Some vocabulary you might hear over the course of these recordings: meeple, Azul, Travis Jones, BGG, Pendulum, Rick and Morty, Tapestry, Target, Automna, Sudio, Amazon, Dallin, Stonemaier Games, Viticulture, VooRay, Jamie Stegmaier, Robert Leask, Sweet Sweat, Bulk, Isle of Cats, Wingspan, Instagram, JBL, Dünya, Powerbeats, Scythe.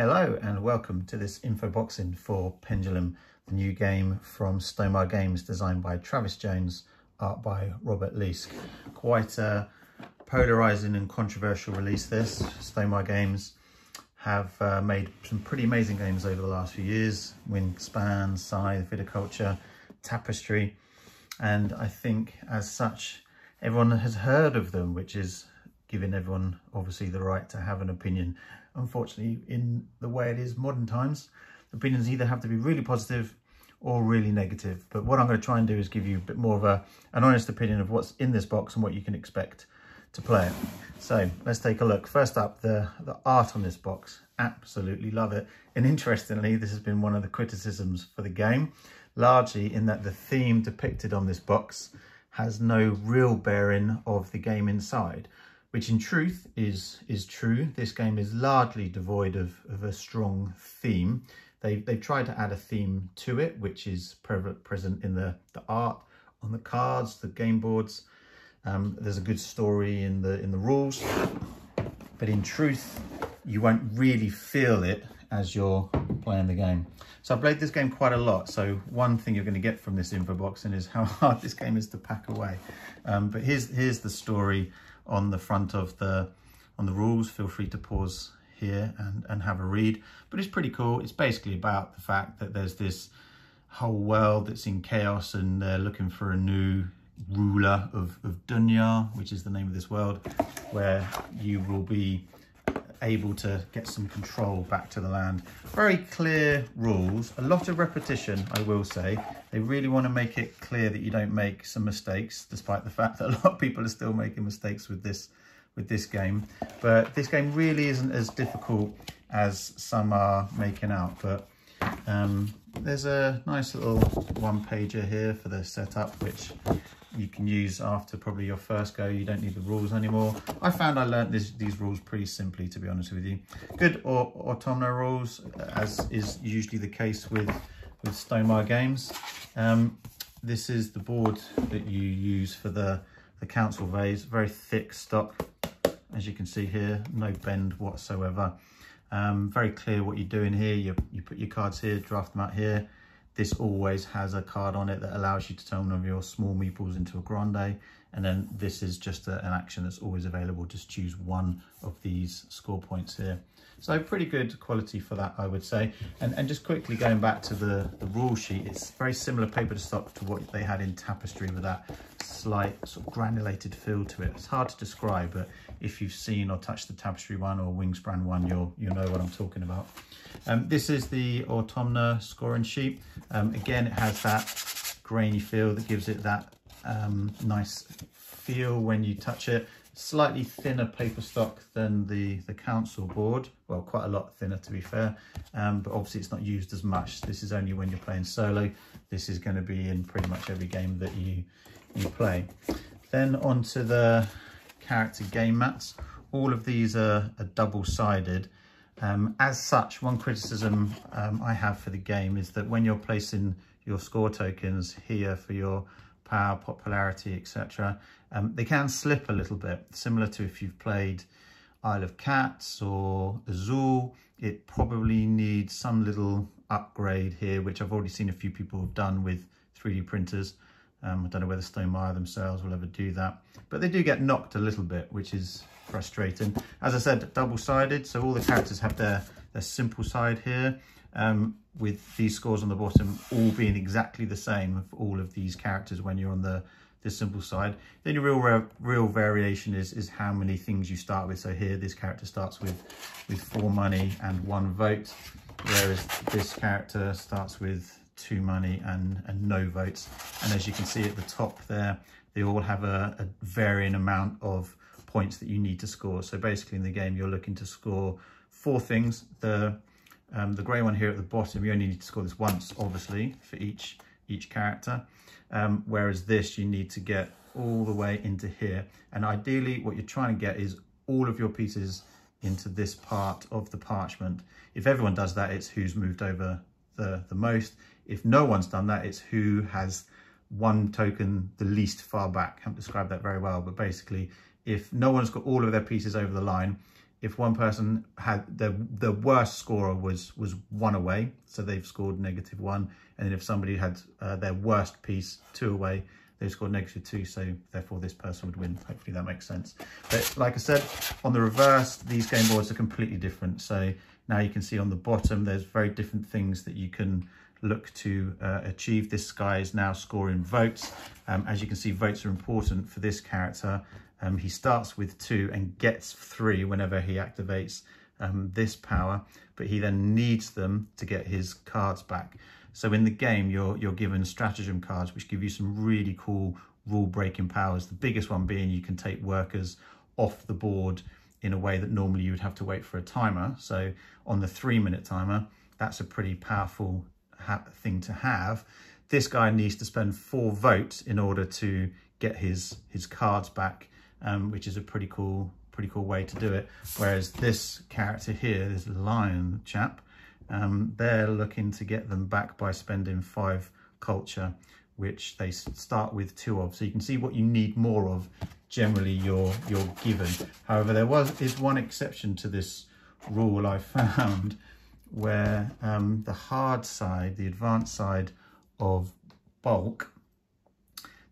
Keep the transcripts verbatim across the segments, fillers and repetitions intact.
Hello and welcome to this info boxing for Pendulum, the new game from Stonemaier Games, designed by Travis Jones, art by Robert Leask. Quite a polarising and controversial release this. Stonemaier Games have uh, made some pretty amazing games over the last few years. Wingspan, Scythe, Viticulture, Tapestry, and I think as such everyone has heard of them, which is giving everyone obviously the right to have an opinion. Unfortunately, in the way it is modern times, opinions either have to be really positive or really negative. But what I'm going to try and do is give you a bit more of a, an honest opinion of what's in this box and what you can expect to play it. So let's take a look. First up, the, the art on this box. Absolutely love it. And interestingly, this has been one of the criticisms for the game, largely in that the theme depicted on this box has no real bearing of the game inside. Which in truth is is true. This game is largely devoid of, of a strong theme. They've, they've tried to add a theme to it, which is pre present in the, the art, on the cards, the game boards. Um, there's a good story in the, in the rules, but in truth, you won't really feel it as you're playing the game. So I've played this game quite a lot. So one thing you're going to get from this info boxing is how hard this game is to pack away. Um, but here's, here's the story on the front of the on the rules. Feel free to pause here and and have a read, but it's pretty cool. It's basically about the fact that there's this whole world that's in chaos and they're looking for a new ruler of, of Dünya, which is the name of this world, where you will be able to get some control back to the land. Very clear rules, a lot of repetition, I will say. They really want to make it clear that you don't make some mistakes, despite the fact that a lot of people are still making mistakes with this with this game. But this game really isn't as difficult as some are making out. But um, there's a nice little one-pager here for the setup, which you can use after probably your first go. You don't need the rules anymore. I found I learned this, these rules pretty simply, to be honest with you. Good or autumnal rules, as is usually the case with, with Stonemaier Games. Um, this is the board that you use for the, the council vase. Very thick stock, as you can see here, no bend whatsoever. Um, very clear what you're doing here. You, you put your cards here, draft them out here. This always has a card on it that allows you to turn one of your small meeples into a grande. And then this is just a, an action that's always available. Just choose one of these score points here. So pretty good quality for that, I would say. And, and just quickly going back to the, the rule sheet, it's very similar paper to stock to what they had in Tapestry, with that slight sort of granulated feel to it. It's hard to describe, but if you've seen or touched the Tapestry one or Wingspan one, you'll, you'll know what I'm talking about. Um, this is the autumnal scoring sheet. Um, again, it has that grainy feel that gives it that um, nice feel when you touch it. Slightly thinner paper stock than the, the council board. Well, quite a lot thinner, to be fair, um, but obviously it's not used as much. This is only when you're playing solo. This is going to be in pretty much every game that you, you play. Then onto the character game mats. All of these are, are double-sided. Um, as such, one criticism um, I have for the game is that when you're placing your score tokens here for your power, popularity, et cetera, um, they can slip a little bit, similar to if you've played Isle of Cats or Azul. It probably needs some little upgrade here, which I've already seen a few people have done with three D printers. Um, I don't know whether Stonemaier themselves will ever do that, but they do get knocked a little bit, which is frustrating. As I said, double-sided, so all the characters have their, their simple side here, um, with these scores on the bottom all being exactly the same for all of these characters when you're on the, the simple side. The only real, real variation is, is how many things you start with. So here, this character starts with, with four money and one vote, whereas this character starts with two money and, and no votes. And as you can see at the top there, they all have a, a varying amount of points that you need to score. So basically in the game, you're looking to score four things. The um, the grey one here at the bottom, you only need to score this once, obviously, for each, each character. Um, whereas this, you need to get all the way into here. And ideally, what you're trying to get is all of your pieces into this part of the parchment. If everyone does that, it's who's moved over the, the most. If no one's done that, it's who has one token the least far back. I haven't described that very well, but basically, if no one's got all of their pieces over the line, if one person had the the worst scorer was was one away, so they've scored negative one, and then if somebody had uh, their worst piece two away, they've scored negative two, so therefore this person would win. Hopefully that makes sense. But like I said, on the reverse, these game boards are completely different. So now you can see on the bottom, there's very different things that you can look to uh, achieve. This guy is now scoring votes. Um, as you can see, votes are important for this character. Um, he starts with two and gets three whenever he activates um, this power, but he then needs them to get his cards back. So in the game, you're, you're given stratagem cards, which give you some really cool rule-breaking powers. The biggest one being you can take workers off the board in a way that normally you would have to wait for a timer. So on the three-minute timer, that's a pretty powerful ha- thing to have. This guy needs to spend four votes in order to get his, his cards back, um, which is a pretty cool, pretty cool way to do it. Whereas this character here, this lion chap, Um, they're looking to get them back by spending five culture, which they start with two of. So you can see what you need more of, generally you're, you're given. However, there was is one exception to this rule I found, where um, the hard side, the advanced side of Bulk,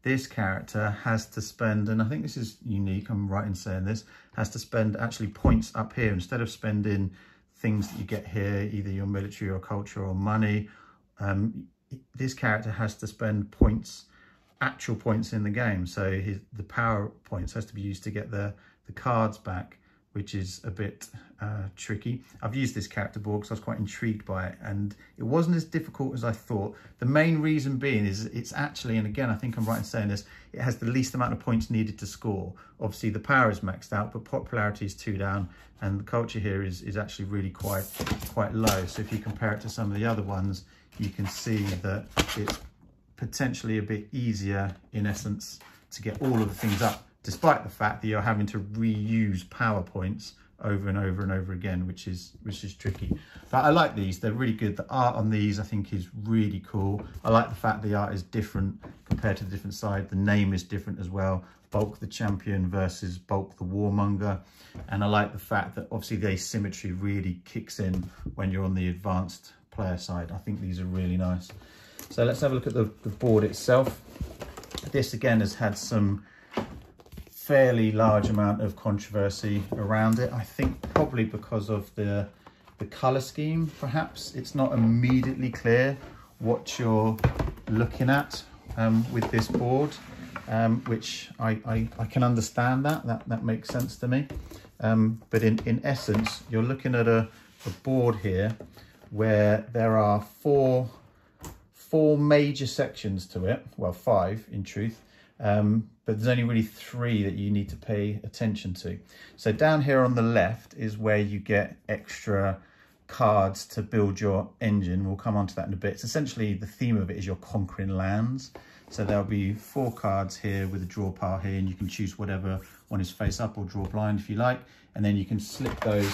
this character has to spend, and I think this is unique, I'm right in saying this, has to spend actually points up here instead of spending things that you get here, either your military or culture or money. Um, this character has to spend points, actual points in the game. So his, the power points has to be used to get the, the cards back, which is a bit uh, tricky. I've used this character board because I was quite intrigued by it, and it wasn't as difficult as I thought. The main reason being is it's actually, and again, I think I'm right in saying this, it has the least amount of points needed to score. Obviously the power is maxed out, but popularity is two down, and the culture here is, is actually really quite, quite low. So if you compare it to some of the other ones, you can see that it's potentially a bit easier in essence to get all of the things up, despite the fact that you're having to reuse PowerPoints over and over and over again, which is which is tricky. But I like these, they're really good. The art on these I think is really cool. I like the fact the art is different compared to the different side. The name is different as well. Bulk the Champion versus Bulk the Warmonger. And I like the fact that obviously the asymmetry really kicks in when you're on the advanced player side. I think these are really nice. So let's have a look at the, the board itself. This again has had some fairly large amount of controversy around it. I think probably because of the the color scheme, perhaps. It's not immediately clear what you're looking at um, with this board, um, which I, I, I can understand that. that. That makes sense to me. Um, but in, in essence, you're looking at a, a board here where there are four, four major sections to it. Well, five in truth. Um, but there's only really three that you need to pay attention to. So down here on the left is where you get extra cards to build your engine. We'll come on to that in a bit. It's essentially, the theme of it is you're conquering lands. So there'll be four cards here with a draw pile here, and you can choose whatever one is face up or draw blind if you like. And then you can slip those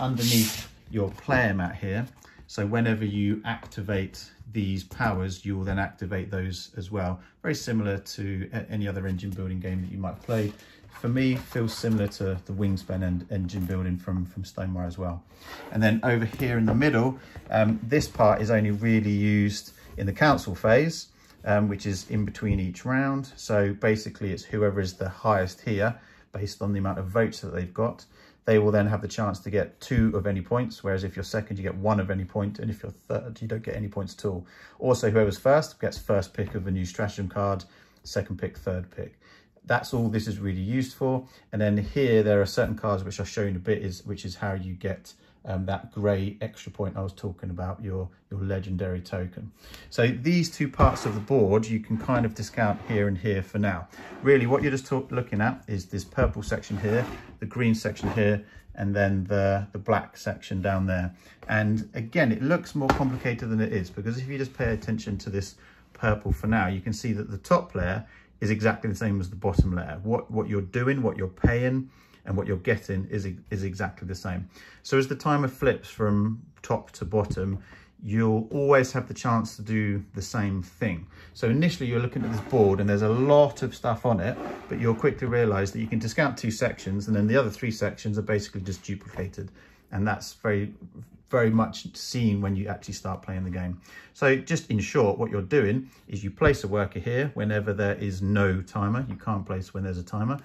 underneath your player mat here. So whenever you activate these powers, you will then activate those as well. Very similar to any other engine building game that you might play. For me, feels similar to the Wingspan and engine building from, from Stonemaier as well. And then over here in the middle, um, this part is only really used in the council phase, um, which is in between each round. So basically it's whoever is the highest here, based on the amount of votes that they've got. They will then have the chance to get two of any points, whereas if you're second, you get one of any point, and if you're third, you don't get any points at all. Also, whoever's first gets first pick of a new stratagem card, second pick, third pick. That's all this is really used for. And then here, there are certain cards which I'll show you in a bit, is, which is how you get um, that grey extra point I was talking about, your, your legendary token. So these two parts of the board, you can kind of discount here and here for now. Really, what you're just talk, looking at is this purple section here, the green section here, and then the, the black section down there. And again, it looks more complicated than it is, because if you just pay attention to this purple for now, you can see that the top layer is exactly the same as the bottom layer. What, what you're doing, what you're paying, and what you're getting is, is exactly the same. So as the timer flips from top to bottom, you'll always have the chance to do the same thing. So initially you're looking at this board and there's a lot of stuff on it, but you'll quickly realize that you can discount two sections and then the other three sections are basically just duplicated. And that's very, very much seen when you actually start playing the game. So just in short, what you're doing is you place a worker here whenever there is no timer. You can't place when there's a timer.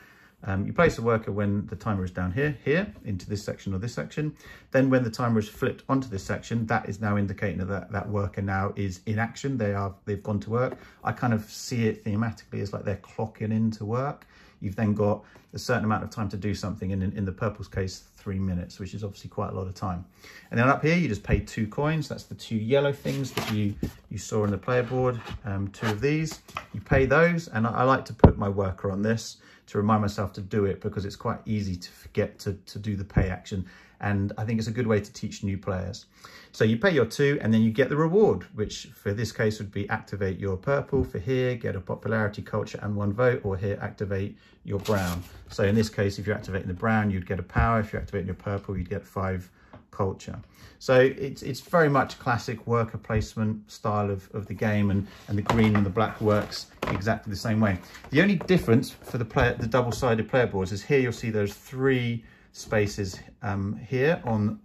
Um, you place a worker when the timer is down here, here, into this section or this section. Then when the timer is flipped onto this section, that is now indicating that that, that worker now is in action. They are, they've gone to work. I kind of see it thematically as like they're clocking into work. You've then got a certain amount of time to do something, and in, in the purple's case, three minutes, which is obviously quite a lot of time. And then up here, you just pay two coins. That's the two yellow things that you, you saw on the player board, um, two of these. You pay those, and I, I like to put my worker on this to remind myself to do it, because it's quite easy to forget to, to do the pay action. And I think it's a good way to teach new players. So you pay your two and then you get the reward, which for this case would be activate your purple. For here, get a popularity, culture and one vote, or here, activate your brown. So in this case, if you're activating the brown, you'd get a power. If you're activating your purple, you'd get five culture. So it's, it's very much classic worker placement style of, of the game, and, and the green and the black works exactly the same way. The only difference for the, player, the double-sided player boards is here you'll see those three spaces um here on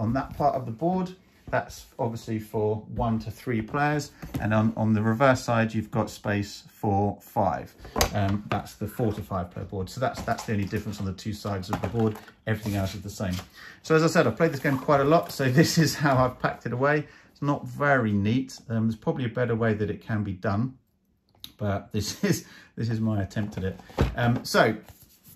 on that part of the board. That's obviously for one to three players, and on, on the reverse side you've got space for five. Um that's the four to five player board. So that's that's the only difference on the two sides of the board. Everything else is the same. So as I said, I've played this game quite a lot, so this is how I've packed it away. It's not very neat. Um, there's probably a better way that it can be done, but this is this is my attempt at it. Um so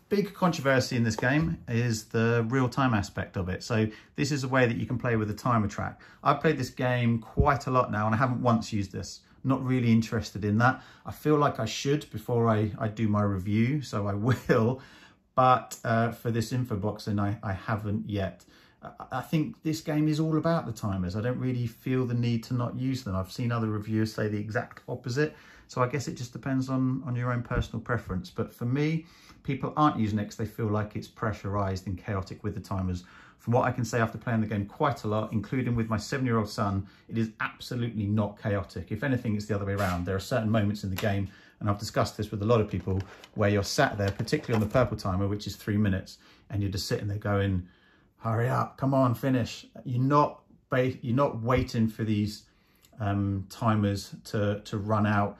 big controversy in this game is the real-time aspect of it. So this is a way that you can play with a timer track. I've played this game quite a lot now and I haven't once used this. Not really interested in that. I feel like I should before I, I do my review, so I will. But uh, for this info box, then I, I haven't yet. I think this game is all about the timers. I don't really feel the need to not use them. I've seen other reviewers say the exact opposite. So I guess it just depends on, on your own personal preference. But for me, people aren't using it because they feel like it's pressurized and chaotic with the timers. From what I can say after playing the game quite a lot, including with my seven-year-old son, it is absolutely not chaotic. If anything, it's the other way around. There are certain moments in the game, and I've discussed this with a lot of people, where you're sat there, particularly on the purple timer, which is three minutes, and you're just sitting there going, hurry up, come on, finish. You're not you're not waiting for these um, timers to, to run out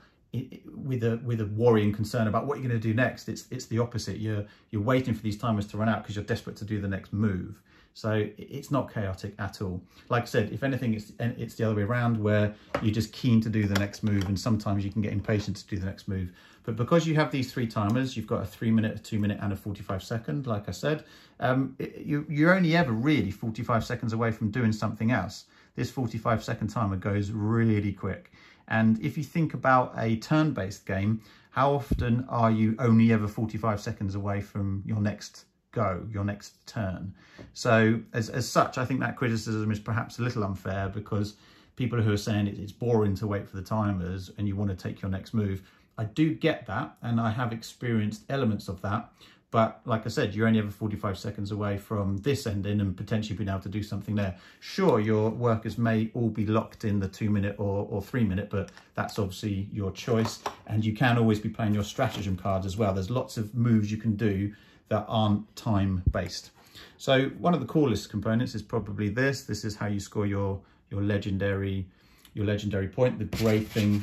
with a with a worry and concern about what you're going to do next. It's it's the opposite. You're you're waiting for these timers to run out because you're desperate to do the next move. So it's not chaotic at all. Like I said, if anything, it's it's the other way around, where you're just keen to do the next move, and sometimes you can get impatient to do the next move. But because you have these three timers, you've got a three minute, a two minute and a forty-five second, like I said, um, it, you, you're only ever really forty-five seconds away from doing something else. This forty-five second timer goes really quick. And if you think about a turn-based game, how often are you only ever forty-five seconds away from your next go, your next turn? So as, as such, I think that criticism is perhaps a little unfair, because people who are saying it, it's boring to wait for the timers and you want to take your next move, I do get that, and I have experienced elements of that. But like I said, you're only ever forty-five seconds away from this ending and potentially being able to do something there. Sure, your workers may all be locked in the two minute or, or three minute, but that's obviously your choice. And you can always be playing your stratagem cards as well. There's lots of moves you can do that aren't time based. So one of the coolest components is probably this. This is how you score your, your, legendary, your legendary point, the grey thing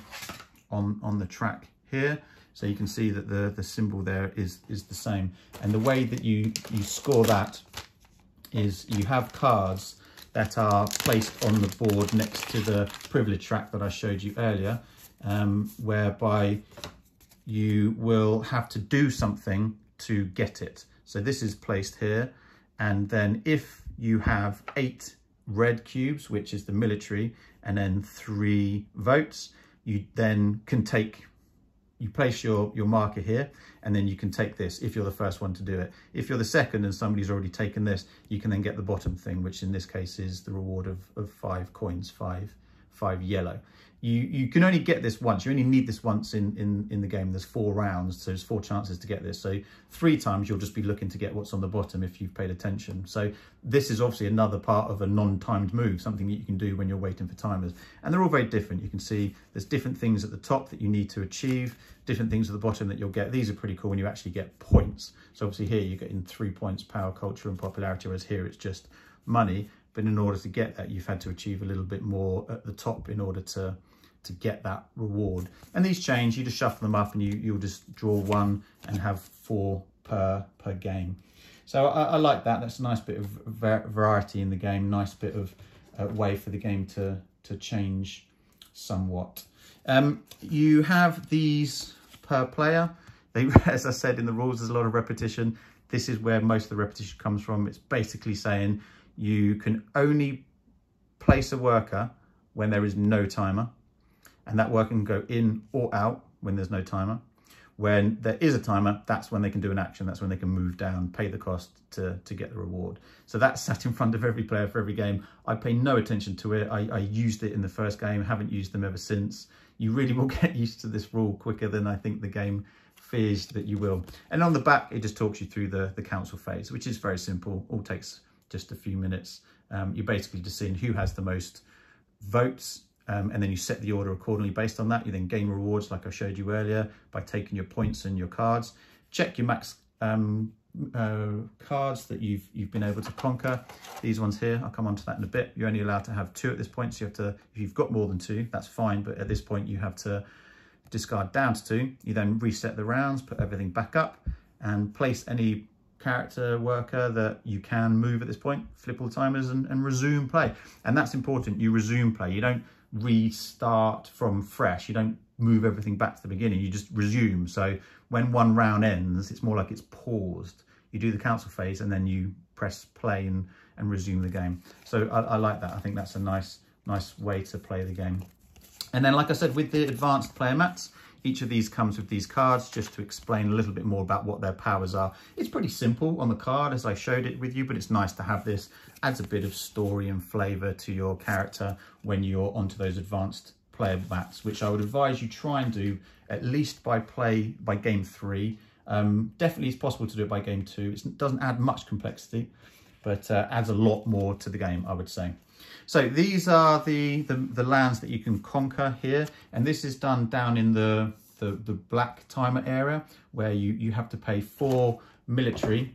on, on the track here. So you can see that the, the symbol there is, is the same. And the way that you, you score that is you have cards that are placed on the board next to the privilege track that I showed you earlier, um, whereby you will have to do something to get it. So this is placed here. And then if you have eight red cubes, which is the military, and then three votes, you then can take You place your, your marker here, and then you can take this if you're the first one to do it. If you're the second and somebody's already taken this, you can then get the bottom thing, which in this case is the reward of, of five coins, five, five yellow. You you can only get this once. You only need this once in, in, in the game. There's four rounds, so there's four chances to get this. So three times you'll just be looking to get what's on the bottom if you've paid attention. So this is obviously another part of a non-timed move, something that you can do when you're waiting for timers. And they're all very different. You can see there's different things at the top that you need to achieve, different things at the bottom that you'll get. These are pretty cool when you actually get points. So obviously here you're getting three points, power, culture and popularity, whereas here it's just money. But in order to get that, you've had to achieve a little bit more at the top in order to to get that reward. And these change, you just shuffle them up and you, you'll just draw one and have four per per game. So I, I like that. That's a nice bit of variety in the game, nice bit of uh, way for the game to, to change somewhat. Um, you have these per player. They, as I said in the rules, there's a lot of repetition. This is where most of the repetition comes from. It's basically saying you can only place a worker when there is no timer. And that worker can go in or out when there's no timer. When there is a timer, that's when they can do an action. That's when they can move down, pay the cost to, to get the reward. So that's sat in front of every player for every game. I pay no attention to it. I, I used it in the first game, haven't used them ever since. You really will get used to this rule quicker than I think the game fears that you will. And on the back, it just talks you through the, the council phase, which is very simple. All takes just a few minutes. Um, you're basically just seeing who has the most votes. Um, and then you set the order accordingly based on that. You then gain rewards, like I showed you earlier, by taking your points and your cards. Check your max um, uh, cards that you've you've been able to conquer. These ones here, I'll come on to that in a bit. You're only allowed to have two at this point, so you have to, if you've got more than two, that's fine. But at this point, you have to discard down to two. You then reset the rounds, put everything back up, and place any character worker that you can move at this point, flip all timers and, and resume play. And that's important. You resume play. You don't restart from fresh. You don't move everything back to the beginning. You just resume. So when one round ends, it's more like it's paused. You do the council phase and then you press play and, and resume the game. So I, I like that. I think that's a nice nice way to play the game. And then, like I said, with the advanced player mats, each of these comes with these cards just to explain a little bit more about what their powers are. It's pretty simple on the card as I showed it with you, but it's nice to have this. Adds a bit of story and flavour to your character when you're onto those advanced player mats, which I would advise you try and do at least by play by game three. Um, definitely it's possible to do it by game two. It doesn't add much complexity, but uh, adds a lot more to the game, I would say. So these are the, the, the lands that you can conquer here. And this is done down in the, the, the black timer area where you, you have to pay four military.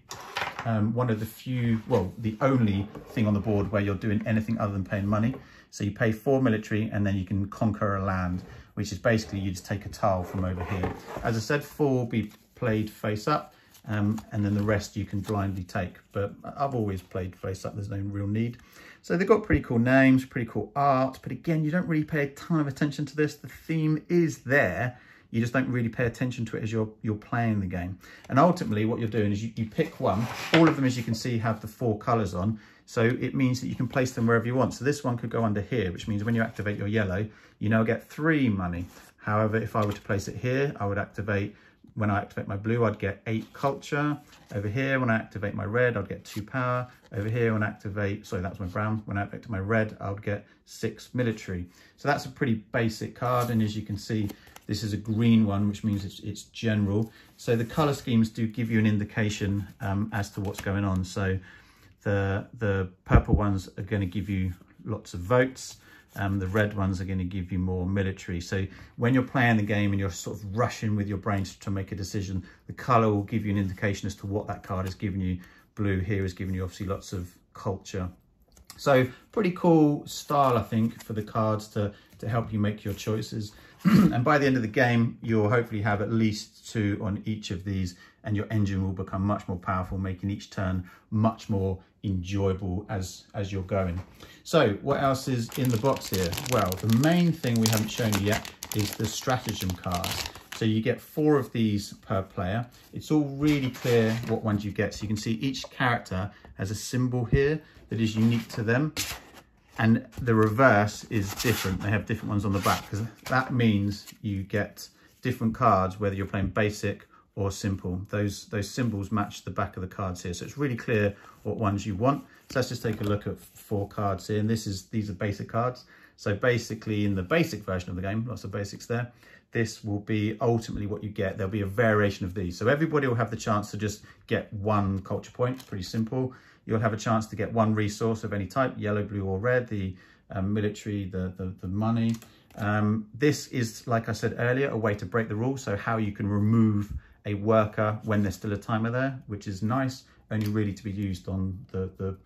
Um, one of the few, well, the only thing on the board where you're doing anything other than paying money. So you pay four military and then you can conquer a land, which is basically you just take a tile from over here. As I said, four will be played face up. Um, and then the rest you can blindly take. But I've always played face up, there's no real need. So they've got pretty cool names, pretty cool art, but again, you don't really pay a ton of attention to this. The theme is there, you just don't really pay attention to it as you're, you're playing the game. And ultimately what you're doing is you, you pick one. All of them, as you can see, have the four colours on. So it means that you can place them wherever you want. So this one could go under here, which means when you activate your yellow, you now get three money. However, if I were to place it here, I would activate when I activate my blue, I'd get eight culture. Over here, when I activate my red, I'd get two power. Over here, when I activate, sorry, that's my brown. When I activate my red, I would get six military. So that's a pretty basic card. And as you can see, this is a green one, which means it's, it's general. So the color schemes do give you an indication um, as to what's going on. So the, the purple ones are gonna give you lots of votes. Um, the red ones are going to give you more military. So when you're playing the game and you're sort of rushing with your brains to make a decision, the colour will give you an indication as to what that card has given you. Blue here is giving you obviously lots of culture. So pretty cool style, I think, for the cards to, to help you make your choices. And by the end of the game, you'll hopefully have at least two on each of these and your engine will become much more powerful, making each turn much more enjoyable as, as you're going. So what else is in the box here? Well, the main thing we haven't shown you yet is the stratagem cards. So you get four of these per player. It's all really clear what ones you get. So you can see each character has a symbol here that is unique to them. And the reverse is different. They have different ones on the back because that means you get different cards, whether you're playing basic or simple. Those, those symbols match the back of the cards here. So it's really clear what ones you want. So let's just take a look at four cards here. And this is, these are basic cards. So basically in the basic version of the game, lots of basics there, this will be ultimately what you get. There'll be a variation of these. So everybody will have the chance to just get one culture point. It's pretty simple. You'll have a chance to get one resource of any type, yellow, blue or red, the um, military, the, the, the money. Um, this is, like I said earlier, a way to break the rules. So how you can remove a worker when there's still a timer there, which is nice, only really to be used on the, the,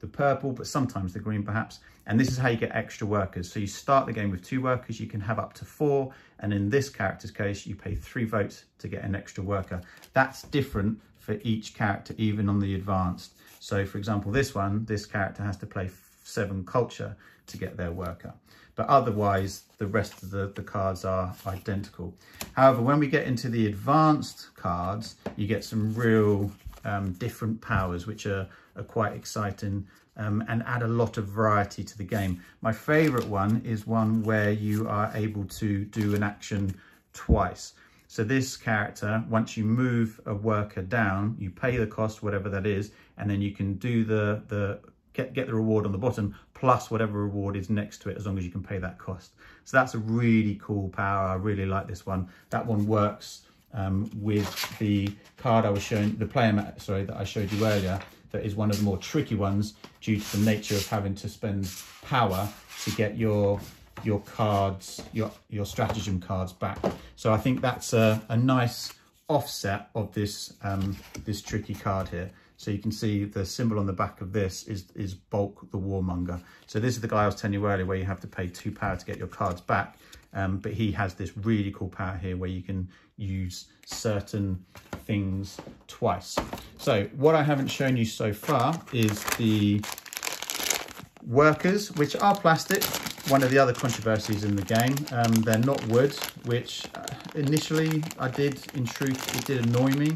the purple, but sometimes the green perhaps. And this is how you get extra workers. So you start the game with two workers, you can have up to four. And in this character's case, you pay three votes to get an extra worker. That's different for each character, even on the advanced. So for example, this one, this character has to play seven culture to get their worker. But otherwise, the rest of the, the cards are identical. However, when we get into the advanced cards, you get some real um, different powers, which are, are quite exciting um, and add a lot of variety to the game. My favorite one is one where you are able to do an action twice. So this character, once you move a worker down, you pay the cost, whatever that is, and then you can do the, the Get, get the reward on the bottom plus whatever reward is next to it, as long as you can pay that cost. So that's a really cool power. I really like this one. That one works um, with the card I was showing, the player mat, sorry, that I showed you earlier. That is one of the more tricky ones due to the nature of having to spend power to get your your cards, your your stratagem cards back. So I think that's a, a nice offset of this um, this tricky card here. So you can see the symbol on the back of this is, is Bulk the Warmonger. So this is the guy I was telling you earlier where you have to pay two power to get your cards back. Um, but he has this really cool power here where you can use certain things twice. So what I haven't shown you so far is the workers, which are plastic. One of the other controversies in the game, um, they're not wood, which initially I did, in truth, it did annoy me.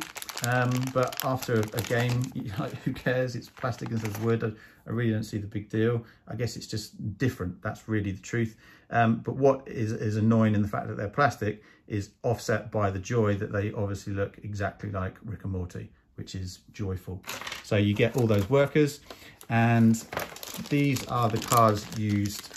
Um, but after a game, like, who cares? It's plastic instead of wood. I, I really don't see the big deal. I guess it's just different. That's really the truth. Um, but what is, is annoying in the fact that they're plastic is offset by the joy that they obviously look exactly like Rick and Morty, which is joyful. So you get all those workers, and these are the cards used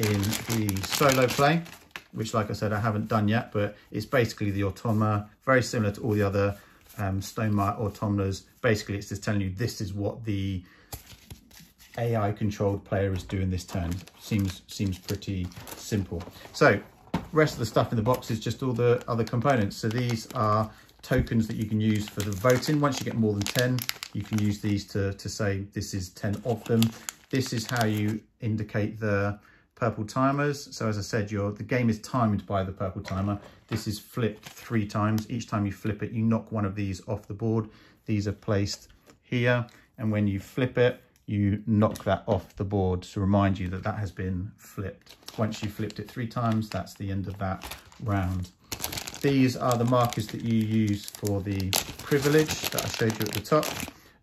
in the solo play, which, like I said, I haven't done yet, but it's basically the Automna, very similar to all the other um, Stonemaier Automnas. Basically, it's just telling you this is what the A I-controlled player is doing this turn. Seems, seems pretty simple. So, rest of the stuff in the box is just all the other components. So these are tokens that you can use for the voting. Once you get more than ten, you can use these to, to say this is ten of them. This is how you indicate the purple timers. So as I said, your the game is timed by the purple timer. This is flipped three times. Each time you flip it, you knock one of these off the board. These are placed here, and when you flip it, you knock that off the board to remind you that that has been flipped. Once you flipped it three times, that's the end of that round. These are the markers that you use for the privilege that I showed you at the top.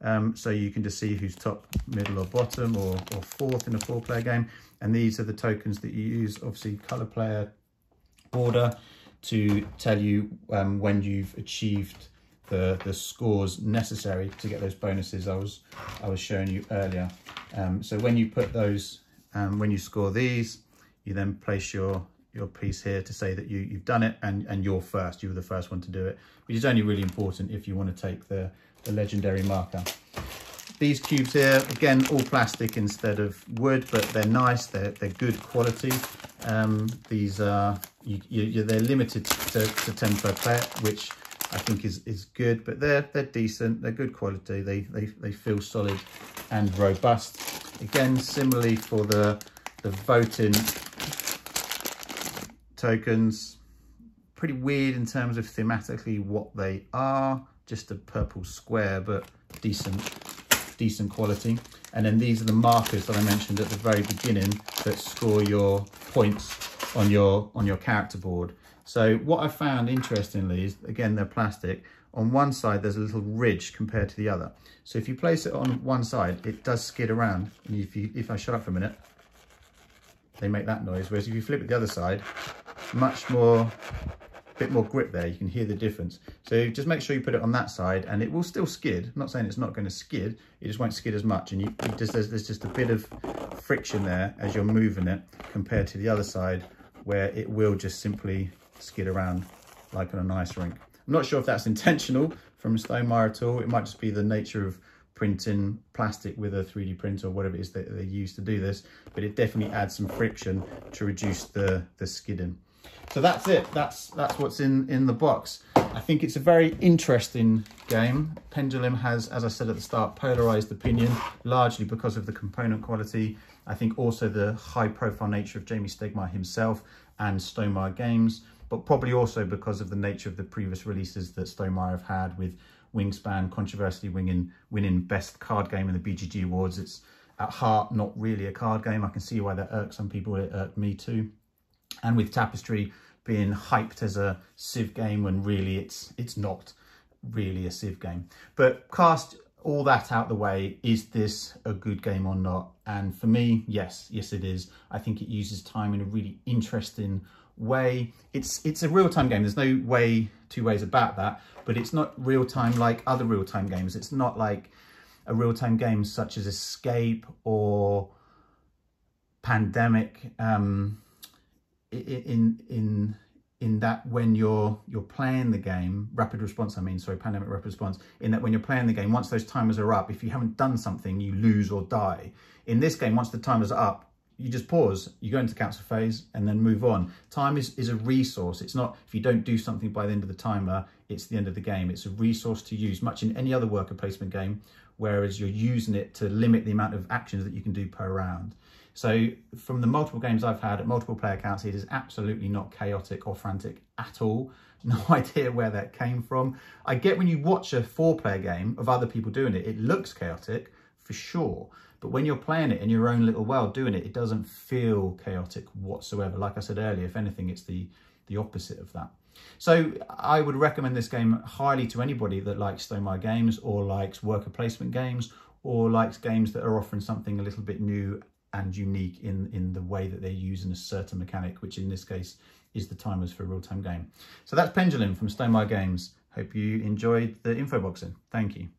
Um, so you can just see who's top, middle or bottom, or, or fourth in a four player game. And these are the tokens that you use, obviously color player border, to tell you um, when you've achieved the, the scores necessary to get those bonuses I was, I was showing you earlier. Um, so when you put those, um, when you score these, you then place your your piece here to say that you, you've done it, and, and you're first, you were the first one to do it, which is only really important if you want to take the, the legendary marker. These cubes here, again, all plastic instead of wood, but they're nice, they're, they're good quality. Um, these are, you, you, they're limited to, to ten per player, which I think is, is good, but they're, they're decent, they're good quality, they, they, they feel solid and robust. Again, similarly for the, the voting tokens, pretty weird in terms of thematically what they are, just a purple square, but decent decent quality. And then these are the markers that I mentioned at the very beginning that score your points on your on your character board. So what I found interestingly is, again, they're plastic. On one side there's a little ridge compared to the other, so if you place it on one side it does skid around, and if you if I shut up for a minute, they make that noise, whereas if you flip it the other side, much more, bit more grip there, you can hear the difference. So just make sure you put it on that side, and it will still skid. I'm not saying it's not going to skid, it just won't skid as much, and you, you just, there's, there's just a bit of friction there as you're moving it compared to the other side where it will just simply skid around like on an ice rink. I'm not sure if that's intentional from Stonemaier at all. It might just be the nature of printing plastic with a three D printer or whatever it is that they use to do this, but it definitely adds some friction to reduce the, the skidding. So that's it. That's that's what's in, in the box. I think it's a very interesting game. Pendulum has, as I said at the start, polarised opinion, largely because of the component quality. I think also the high-profile nature of Jamie Stegmaier himself and Stonemaier Games, but probably also because of the nature of the previous releases that Stonemaier have had with Wingspan, controversially winning, winning Best Card Game in the B G G Awards. It's at heart not really a card game. I can see why that irks some people. It irked me too. And with Tapestry being hyped as a Civ game when really it's it's not really a Civ game. But cast all that out the way, is this a good game or not? And for me, yes, yes it is. I think it uses time in a really interesting way. It's it's a real-time game. There's no way, two ways about that. But it's not real-time like other real-time games. It's not like a real-time game such as Escape or Pandemic. Um, in in in that when you're you're playing the game, rapid response I mean sorry pandemic rapid response, in that when you're playing the game, once those timers are up, if you haven't done something you lose or die. In this game, once the timers are up, you just pause, you go into council phase and then move on. Time is is a resource. It's not, if you don't do something by the end of the timer, it's the end of the game. It's a resource to use, much in any other worker placement game, whereas you're using it to limit the amount of actions that you can do per round. So from the multiple games I've had at multiple player counts, it is absolutely not chaotic or frantic at all. No idea where that came from. I get when you watch a four-player game of other people doing it, it looks chaotic for sure. But when you're playing it in your own little world doing it, it doesn't feel chaotic whatsoever. Like I said earlier, if anything, it's the, the opposite of that. So I would recommend this game highly to anybody that likes Stonemaier games or likes worker placement games or likes games that are offering something a little bit new and unique in in the way that they're using a certain mechanic, which in this case is the timers for a real-time game. So that's Pendulum from Stonemaier Games. Hope you enjoyed the info boxing. Thank you.